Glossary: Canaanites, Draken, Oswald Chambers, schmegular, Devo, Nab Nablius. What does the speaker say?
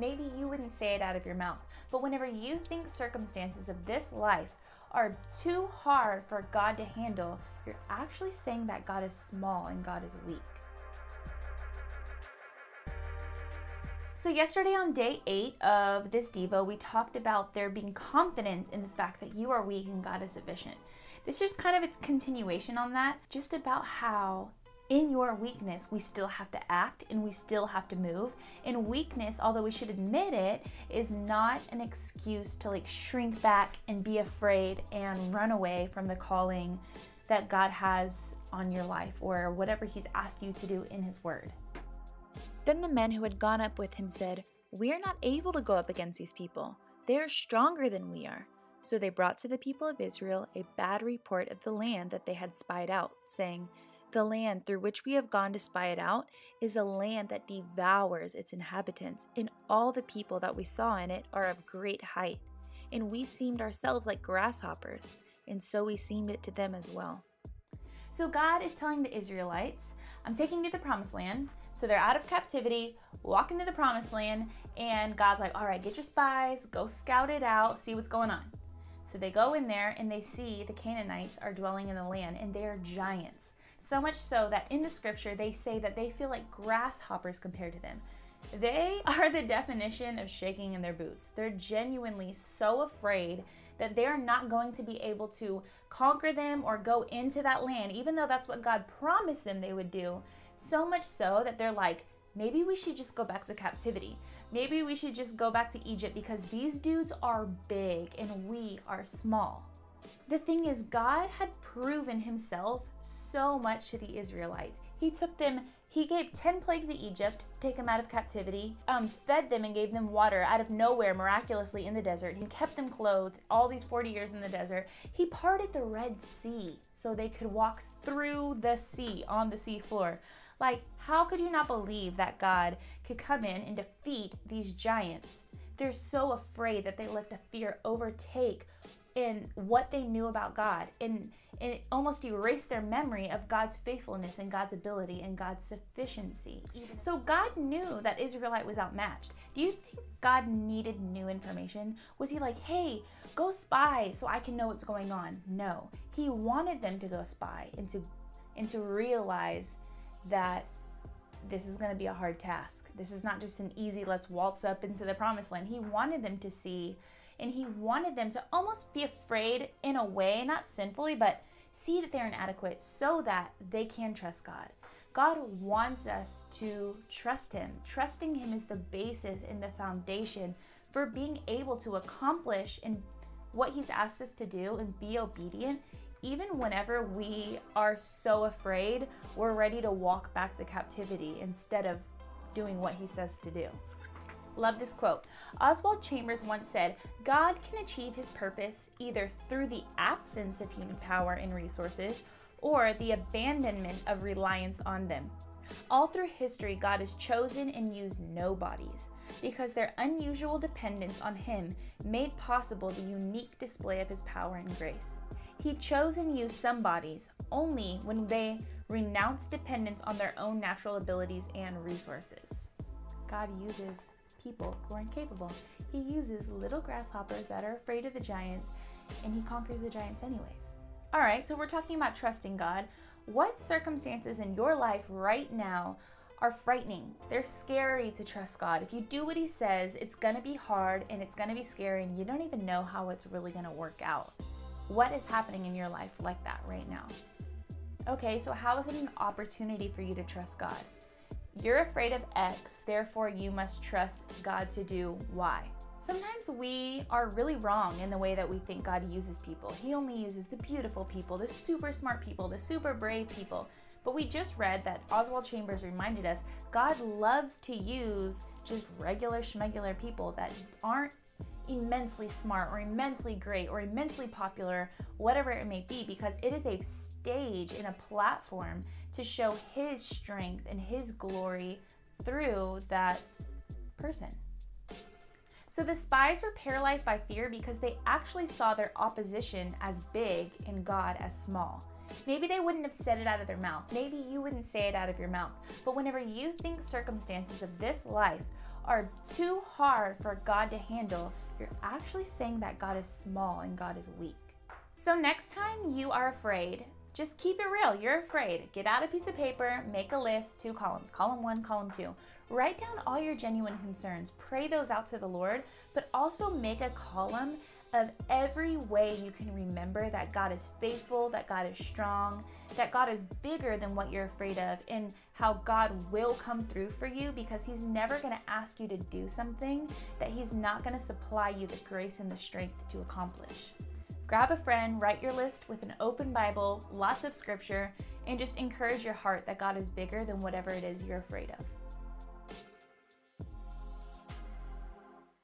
Maybe you wouldn't say it out of your mouth, but whenever you think circumstances of this life are too hard for God to handle, you're actually saying that God is small and God is weak. So yesterday on day 8 of this Devo, we talked about there being confidence in the fact that you are weak and God is sufficient. This is kind of a continuation on that, just about how in your weakness, we still have to act and we still have to move. And weakness, although we should admit it, is not an excuse to like shrink back and be afraid and run away from the calling that God has on your life or whatever He's asked you to do in His word. Then the men who had gone up with him said, "We are not able to go up against these people. They are stronger than we are." So they brought to the people of Israel a bad report of the land that they had spied out, saying, "The land through which we have gone to spy it out is a land that devours its inhabitants, and all the people that we saw in it are of great height. And we seemed ourselves like grasshoppers, and so we seemed it to them as well." So God is telling the Israelites, I'm taking you to the promised land. So they're out of captivity, walk into the promised land, and God's like, all right, get your spies, go scout it out, see what's going on. So they go in there and they see the Canaanites are dwelling in the land and they are giants. So much so that in the scripture, they say that they feel like grasshoppers compared to them. They are the definition of shaking in their boots. They're genuinely so afraid that they're not going to be able to conquer them or go into that land, even though that's what God promised them they would do. So much so that they're like, maybe we should just go back to captivity. Maybe we should just go back to Egypt because these dudes are big and we are small. The thing is, God had proven Himself so much to the Israelites. He gave 10 plagues to Egypt, take them out of captivity, fed them and gave them water out of nowhere miraculously in the desert. He kept them clothed all these 40 years in the desert. He parted the Red Sea so they could walk through the sea on the sea floor. Like, how could you not believe that God could come in and defeat these giants? They're so afraid that they let the fear overtake in what they knew about God, and it almost erased their memory of God's faithfulness and God's ability and God's sufficiency. So God knew that Israelite was outmatched. Do you think God needed new information? Was He like, hey, go spy so I can know what's going on? No, He wanted them to go spy and to realize that this is going to be a hard task. This is not just an easy, let's waltz up into the promised land. He wanted them to see, and He wanted them to almost be afraid in a way, not sinfully, but see that they're inadequate so that they can trust God. God wants us to trust Him. Trusting Him is the basis and the foundation for being able to accomplish in what He's asked us to do and be obedient. Even whenever we are so afraid, we're ready to walk back to captivity instead of doing what He says to do. Love this quote. Oswald Chambers once said, "God can achieve His purpose either through the absence of human power and resources or the abandonment of reliance on them. All through history, God has chosen and used nobodies because their unusual dependence on Him made possible the unique display of His power and grace. He chose and used some bodies only when they renounced dependence on their own natural abilities and resources." God uses people who are incapable. He uses little grasshoppers that are afraid of the giants, and He conquers the giants anyways. All right, so we're talking about trusting God. What circumstances in your life right now are frightening? They're scary to trust God. If you do what He says, it's gonna be hard and it's gonna be scary, and you don't even know how it's really gonna work out. What is happening in your life like that right now? Okay, so how is it an opportunity for you to trust God? You're afraid of X, therefore you must trust God to do Y. Sometimes we are really wrong in the way that we think God uses people. He only uses the beautiful people, the super smart people, the super brave people. But we just read that Oswald Chambers reminded us God loves to use just regular schmegular people that aren't immensely smart or immensely great or immensely popular, whatever it may be, because it is a stage and a platform to show His strength and His glory through that person. So the spies were paralyzed by fear because they actually saw their opposition as big and God as small. Maybe they wouldn't have said it out of their mouth. Maybe you wouldn't say it out of your mouth. But whenever you think circumstances of this life are too hard for God to handle, you're actually saying that God is small and God is weak. So next time you are afraid, just keep it real. You're afraid. Get out a piece of paper, make a list, 2 columns, column 1, column 2. Write down all your genuine concerns. Pray those out to the Lord, but also make a column of every way you can remember that God is faithful, that God is strong, that God is bigger than what you're afraid of, and how God will come through for you, because He's never going to ask you to do something that He's not going to supply you the grace and the strength to accomplish. Grab a friend, write your list with an open Bible, lots of scripture, and just encourage your heart that God is bigger than whatever it is you're afraid of.